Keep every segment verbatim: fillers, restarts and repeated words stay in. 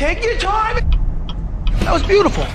Take your time. That was beautiful.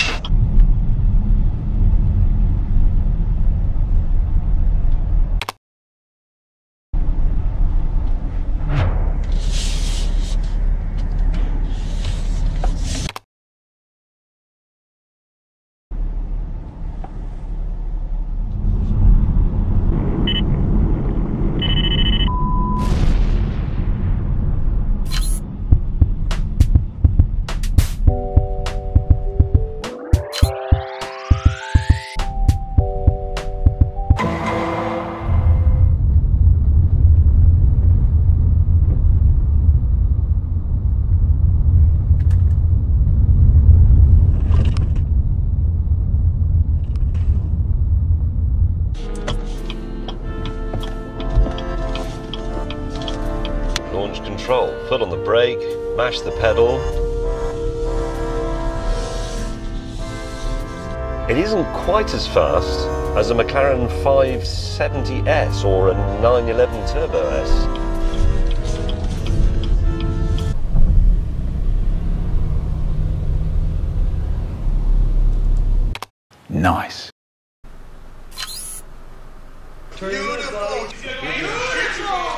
Control, foot on the brake, mash the pedal. It isn't quite as fast as a McLaren five seventy S or a nine eleven Turbo S. Nice. Beautiful. Beautiful.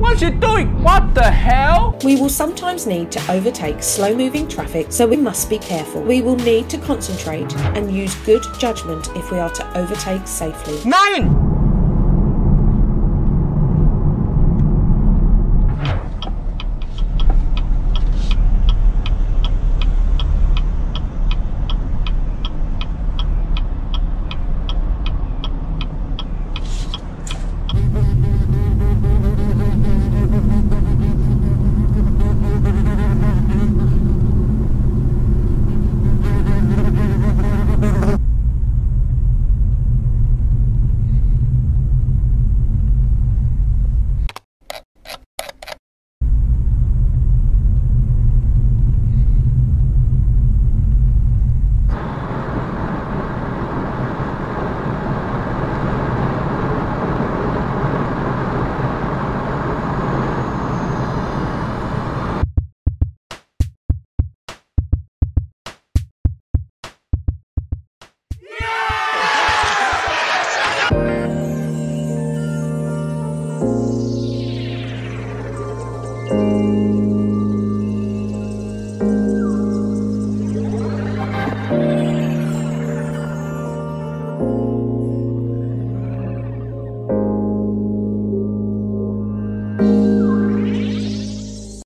What you doing? What the hell? We will sometimes need to overtake slow-moving traffic, so we must be careful. We will need to concentrate and use good judgment if we are to overtake safely. Nein!